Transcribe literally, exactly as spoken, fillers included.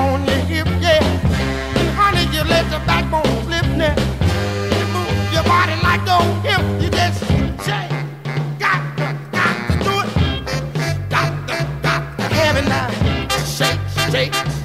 on your hip, yeah. Honey, you let the backbone slip now. You move your body like those hips, you just shake. Got to, got to do it. Got to, got to have it now. Shake, shake.